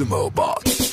the Mobot.